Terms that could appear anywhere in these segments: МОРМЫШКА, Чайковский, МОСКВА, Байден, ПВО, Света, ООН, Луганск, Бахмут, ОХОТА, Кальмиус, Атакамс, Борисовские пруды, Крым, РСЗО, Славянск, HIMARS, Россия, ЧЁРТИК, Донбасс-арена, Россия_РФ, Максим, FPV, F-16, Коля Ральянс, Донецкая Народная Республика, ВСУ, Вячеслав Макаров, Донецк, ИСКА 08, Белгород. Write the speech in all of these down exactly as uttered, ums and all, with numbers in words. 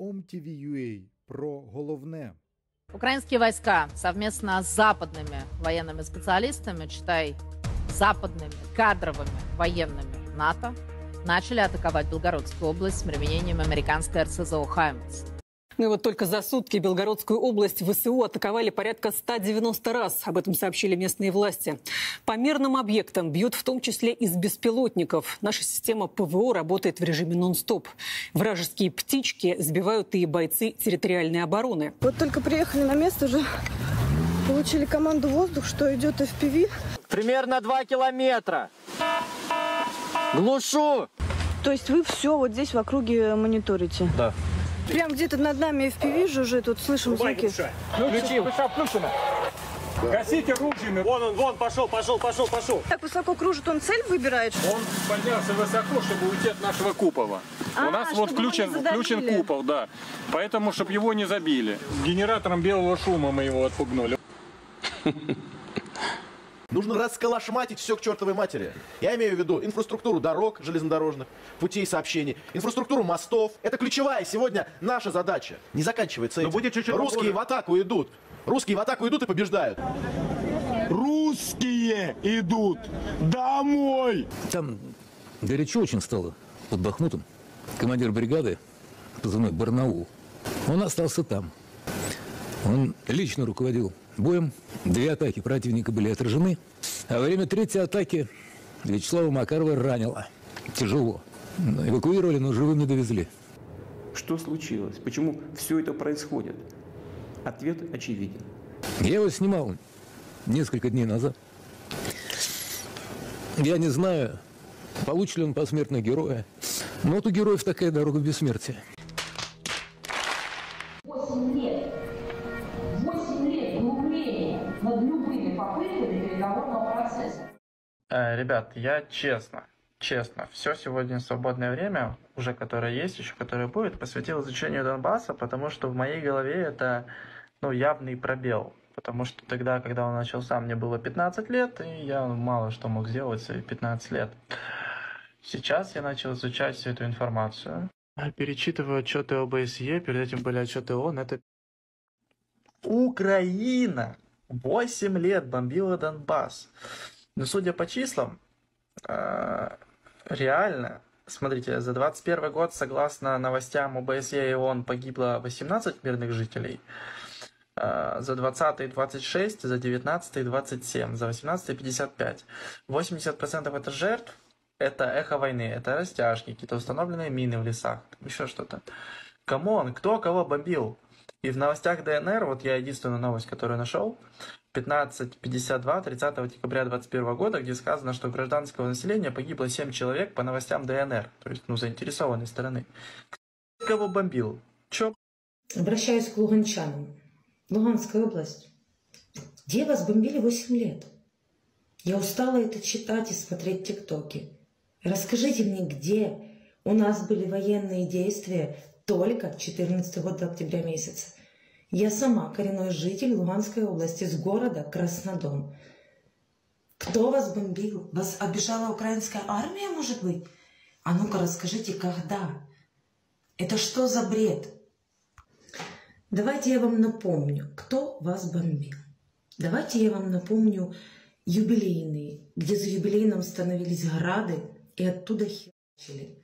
ом ти ви точка ю а про головне. Украинские войска совместно с западными военными специалистами, читай, западными кадровыми военными НАТО, начали атаковать Белгородскую область с применением американской эр эс зэ о «HIMARS». Ну и вот только за сутки Белгородскую область вэ эс о атаковали порядка ста девяноста раз. Об этом сообщили местные власти. По мирным объектам бьют в том числе из беспилотников. Наша система пэ вэ о работает в режиме нон-стоп. Вражеские птички сбивают и бойцы территориальной обороны. Вот только приехали на место, уже получили команду воздух, что идет эф пи ви. Примерно два километра. Глушу. То есть вы все вот здесь в округе мониторите? Да. Прям где-то над нами эф пи ви жужжит, тут слышим звуки. Включил. Включено. Гасите ружьями. Вон он, вон, пошел, пошел, пошел, пошел. Так высоко кружит, он цель выбирает? Он поднялся высоко, чтобы уйти от нашего Купова. А, у нас вот включен, включен Купов, да. Поэтому, чтобы его не забили. Генератором белого шума мы его отпугнули. Нужно расколошматить все к чертовой матери. Я имею в виду инфраструктуру дорог, железнодорожных, путей сообщений, инфраструктуру мостов. Это ключевая сегодня наша задача. Не заканчивается этим. Будет чуть-чуть. Русские в атаку идут. Русские в атаку идут и побеждают. Русские идут домой. Там горячо очень стало под Бахмутом. Командир бригады, позывной Барнаул, он остался там. Он лично руководил боем. Две атаки противника были отражены. А во время третьей атаки Вячеслава Макарова ранило. Тяжело. Эвакуировали, но живым не довезли. Что случилось? Почему все это происходит? Ответ очевиден. Я его снимал несколько дней назад. Я не знаю, получит ли он посмертного героя. Но вот у героев такая дорога бессмертия. Ребят, я честно, честно, все сегодня свободное время, уже которое есть, еще которое будет, посвятил изучению Донбасса, потому что в моей голове это, ну, явный пробел. Потому что тогда, когда он начался, мне было пятнадцать лет, и я мало что мог сделать в свои пятнадцать лет. Сейчас я начал изучать всю эту информацию. Перечитываю отчеты о бэ эс е, перед этим были отчеты о о эн, это... Украина! восемь лет бомбила Донбасс. Но судя по числам, реально, смотрите, за двадцать первый год, согласно новостям о бэ эс е и о о эн, погибло восемнадцать мирных жителей, за двадцатый двадцать шесть, за девятнадцатый двадцать семь, за восемнадцатый пятьдесят пять. восемьдесят процентов это жертв, это эхо войны, это растяжки, какие-то установленные мины в лесах, еще что-то. Камон, кто кого бомбил? И в новостях дэ эн эр, вот я единственную новость, которую нашел, пятнадцать пятьдесят два, тридцатого декабря две тысячи двадцать первого года, где сказано, что гражданского населения погибло семь человек по новостям дэ эн эр, то есть, ну, заинтересованной стороны. Кто кого бомбил? Чё? Обращаюсь к луганчанам. Луганская область. Где вас бомбили восемь лет? Я устала это читать и смотреть тиктоки. Расскажите мне, где у нас были военные действия только четырнадцатого октября месяца. Я сама коренной житель Луганской области, с города Краснодон. Кто вас бомбил? Вас обижала украинская армия, может быть? А ну-ка расскажите, когда? Это что за бред? Давайте я вам напомню, кто вас бомбил. Давайте я вам напомню юбилейные, где за юбилейным становились грады и оттуда херачили.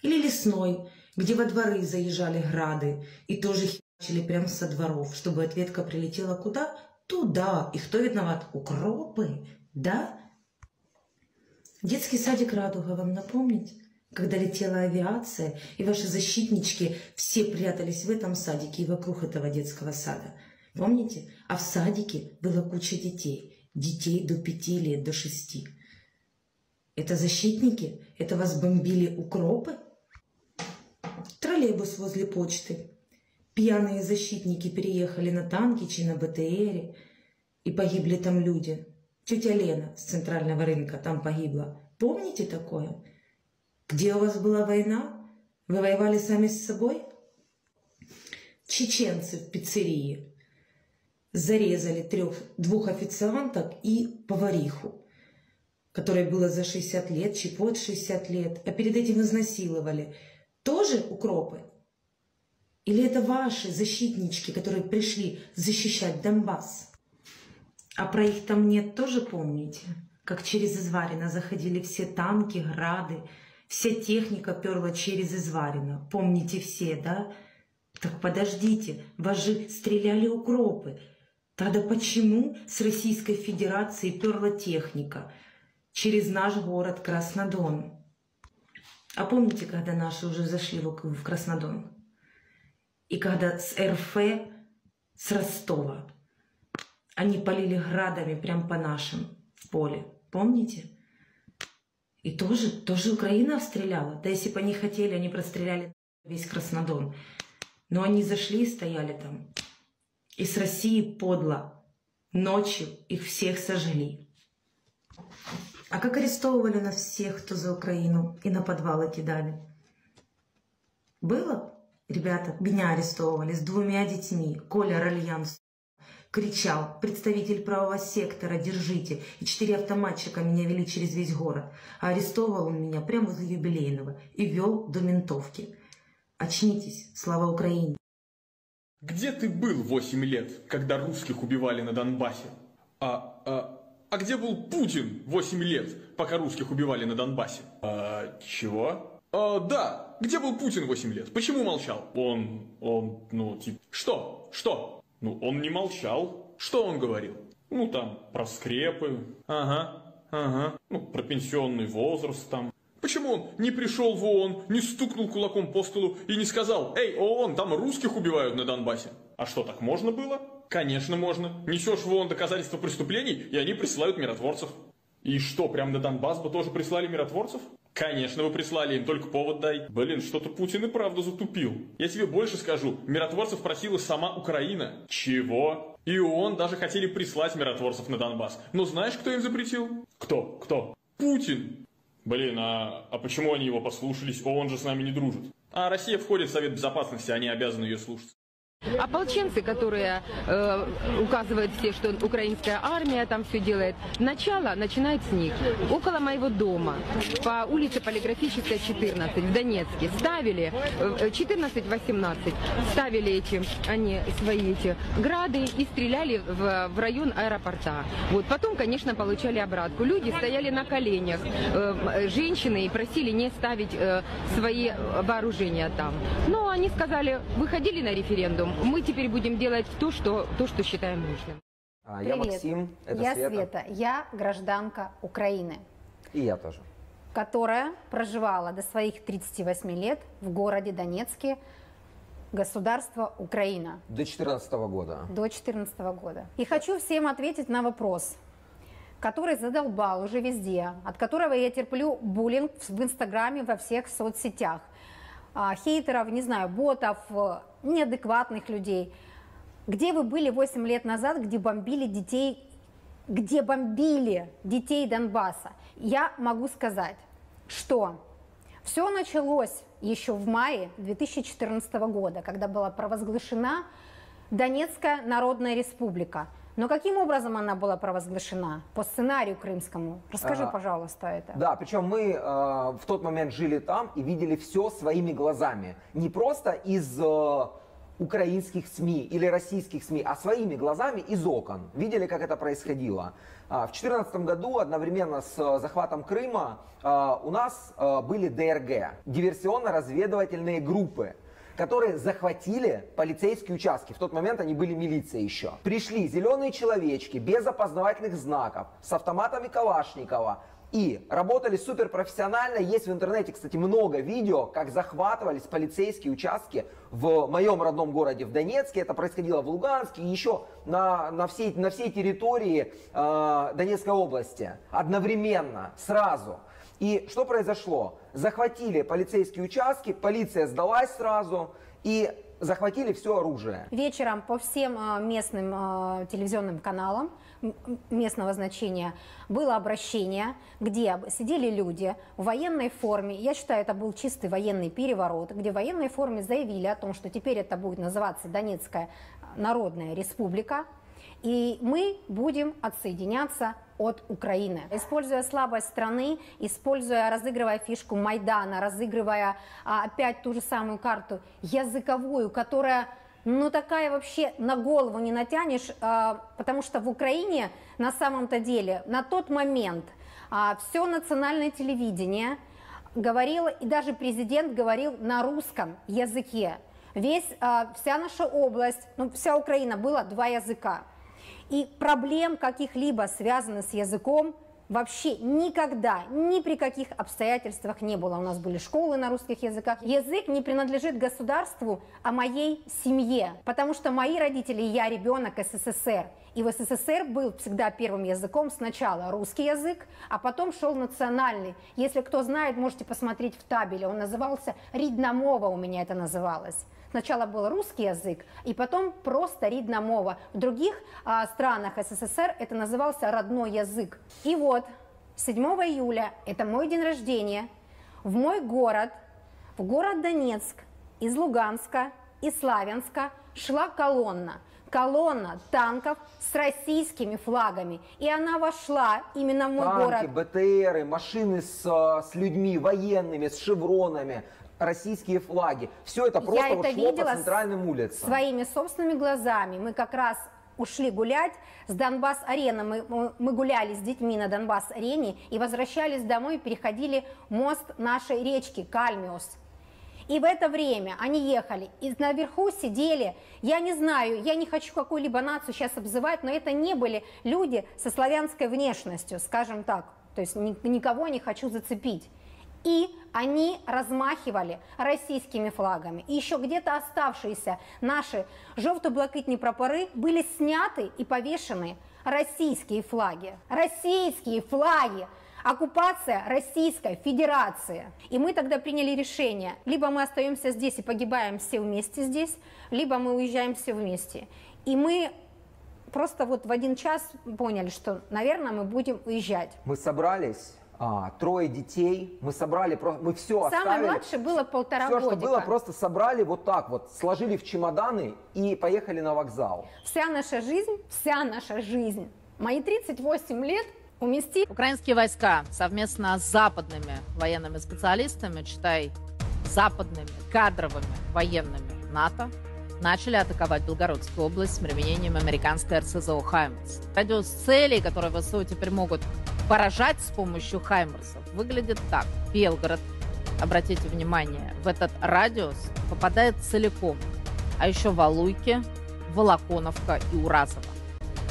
Или лесной, где во дворы заезжали грады и тоже херачили. Начали прямо со дворов, чтобы ответка прилетела куда? Туда. И кто виноват? Укропы, да? Детский садик «Радуга» вам напомнить? Когда летела авиация, и ваши защитнички все прятались в этом садике и вокруг этого детского сада. Помните? А в садике была куча детей. Детей до пяти лет, до шести. Это защитники? Это вас бомбили укропы? Троллейбус возле почты. Пьяные защитники переехали на танки чи на бэ тэ эре, и погибли там люди. Тетя Лена с центрального рынка там погибла. Помните такое? Где у вас была война? Вы воевали сами с собой? Чеченцы в пиццерии зарезали трех, двух официанток и повариху, которой было за шестьдесят лет, чи под шестьдесят лет, а перед этим изнасиловали. Тоже укропы? Или это ваши защитнички, которые пришли защищать Донбасс? А про их там нет тоже помните? Как через Изварина заходили все танки, грады, вся техника перла через Изварина. Помните все, да? Так подождите, вас же стреляли укропы. Тогда почему с Российской Федерации перла техника через наш город Краснодон? А помните, когда наши уже зашли в Краснодон? И когда с РФ, с Ростова, они полили градами прям по нашим в поле. Помните? И тоже, тоже Украина обстреляла. Да если бы они хотели, они простреляли весь Краснодон. Но они зашли и стояли там. И с России подло. Ночью их всех сожгли. А как арестовывали нас всех, кто за Украину, и на подвалы кидали? Было? Ребята, меня арестовывали с двумя детьми. Коля Ральянс кричал: представитель правого сектора, держите. И четыре автоматчика меня вели через весь город. А арестовывал он меня прямо возле Юбилейного и вел до ментовки. Очнитесь, слава Украине. Где ты был восемь лет, когда русских убивали на Донбассе? А, а, а где был Путин восемь лет, пока русских убивали на Донбассе? А, чего? А, да, где был Путин восемь лет? Почему молчал? Он, он, ну, типа... Что? Что? Ну, он не молчал. Что он говорил? Ну, там, про скрепы. Ага, ага. Ну, про пенсионный возраст там. Почему он не пришел в ООН, не стукнул кулаком по столу и не сказал: «Эй, ООН, там русских убивают на Донбассе». А что, так можно было? Конечно, можно. Несешь в ООН доказательства преступлений, и они присылают миротворцев. И что, прям на Донбасс бы тоже прислали миротворцев? Конечно, вы прислали им, только повод дай. Блин, что-то Путин и правда затупил. Я тебе больше скажу, миротворцев просила сама Украина. Чего? И ООН даже хотели прислать миротворцев на Донбасс. Но знаешь, кто им запретил? Кто? Кто? Путин. Блин, а, а почему они его послушались? ООН же с нами не дружит. А Россия входит в Совет Безопасности, они обязаны ее слушаться. Ополченцы, которые э, указывают все, что украинская армия там все делает, начало начинает с них. Около моего дома, по улице Полиграфическая, четырнадцать, в Донецке, ставили, четырнадцать-восемнадцать, ставили эти, они свои эти грады и стреляли в, в район аэропорта. Вот. Потом, конечно, получали обратку. Люди стояли на коленях, э, женщины, и просили не ставить э, свои вооружения там. Но они сказали, выходили на референдум. Мы теперь будем делать то, что, то, что считаем нужным. Привет. Я Максим, это я Света. Света. Я гражданка Украины. И я тоже. Которая проживала до своих тридцати восьми лет в городе Донецке, государство Украина. До четырнадцатого года. До четырнадцатого года. И хочу всем ответить на вопрос, который задолбал уже везде, от которого я терплю буллинг в Инстаграме, во всех соцсетях. Хейтеров, не знаю, ботов, неадекватных людей. Где вы были восемь лет назад, где бомбили детей, где бомбили детей Донбасса? Я могу сказать, что все началось еще в мае две тысячи четырнадцатого года, когда была провозглашена Донецкая Народная Республика. Но каким образом она была провозглашена? По сценарию крымскому. Расскажи, а, пожалуйста, это. Да, причем мы а, в тот момент жили там и видели все своими глазами. Не просто из а, украинских СМИ или российских СМИ, а своими глазами из окон. Видели, как это происходило. А, в две тысячи четырнадцатом году одновременно с захватом Крыма а, у нас а, были Д Р Г, диверсионно-разведывательные группы, которые захватили полицейские участки. В тот момент они были милицией еще. Пришли зеленые человечки без опознавательных знаков, с автоматами Калашникова. И работали суперпрофессионально. Есть в интернете, кстати, много видео, как захватывались полицейские участки в моем родном городе, в Донецке. Это происходило в Луганске и еще на, на, всей, на всей территории э, Донецкой области. Одновременно, сразу. И что произошло? Захватили полицейские участки, полиция сдалась сразу и захватили все оружие. Вечером по всем местным телевизионным каналам местного значения было обращение, где сидели люди в военной форме. Я считаю, это был чистый военный переворот, где в военной форме заявили о том, что теперь это будет называться Донецкая Народная Республика. И мы будем отсоединяться от Украины. Используя слабость страны, используя, разыгрывая фишку Майдана, разыгрывая а, опять ту же самую карту языковую, которая, ну, такая вообще на голову не натянешь, а, потому что в Украине на самом-то деле на тот момент а, все национальное телевидение говорило, и даже президент говорил на русском языке. Весь, а, вся наша область, ну, вся Украина была два языка. И проблем каких-либо связанных с языком вообще никогда, ни при каких обстоятельствах не было. У нас были школы на русских языках. Язык не принадлежит государству, а моей семье. Потому что мои родители и я ребенок СССР. И в СССР был всегда первым языком сначала русский язык, а потом шел национальный. Если кто знает, можете посмотреть в табеле. Он назывался «Рідномова», у меня это называлось. Сначала был русский язык, и потом просто рідномова. В других а, странах СССР это назывался родной язык. И вот седьмого июля, это мой день рождения, в мой город, в город Донецк, из Луганска, из Славянска шла колонна. Колонна танков с российскими флагами. И она вошла именно в мой город. Танки, БТРы, машины с, с людьми, военными, с шевронами. Российские флаги. Все это просто вот шло по центральным улицам. Своими собственными глазами. Мы как раз ушли гулять с Донбасс-арены. Мы, мы гуляли с детьми на Донбасс-арене и возвращались домой, переходили мост нашей речки Кальмиус. И в это время они ехали, и наверху сидели, я не знаю, я не хочу какую-либо нацию сейчас обзывать, но это не были люди со славянской внешностью, скажем так. То есть никого не хочу зацепить. И они размахивали российскими флагами. И еще где-то оставшиеся наши жовто-блакитные прапоры были сняты и повешены российские флаги. Российские флаги! Оккупация Российской Федерации. И мы тогда приняли решение, либо мы остаемся здесь и погибаем все вместе здесь, либо мы уезжаем все вместе. И мы просто вот в один час поняли, что, наверное, мы будем уезжать. Мы собрались... А, трое детей, мы собрали, мы все оставили. Самое младшее было полтора года. Все, что было, просто собрали вот так вот, сложили в чемоданы и поехали на вокзал. Вся наша жизнь, вся наша жизнь, мои тридцать восемь лет уместить. Украинские войска совместно с западными военными специалистами, читай, западными кадровыми военными НАТО, начали атаковать Белгородскую область с применением американской эр эс зэ о «HIMARS». Радиус целей, которые ВСУ теперь могут поражать с помощью «HIMARS», выглядит так. Белгород, обратите внимание, в этот радиус попадает целиком, а еще Валуйки, Волоконовка и Уразово.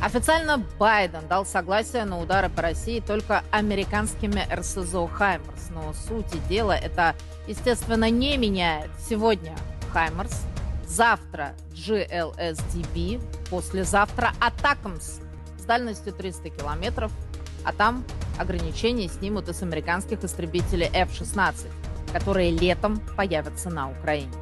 Официально Байден дал согласие на удары по России только американскими эр эс зэ о «HIMARS», но сути дела это, естественно, не меняет. Сегодня «HIMARS», завтра джи эл эс дэ бэ, послезавтра «Атакамс» с дальностью триста километров, а там ограничения снимут и с американских истребителей эф шестнадцать, которые летом появятся на Украине.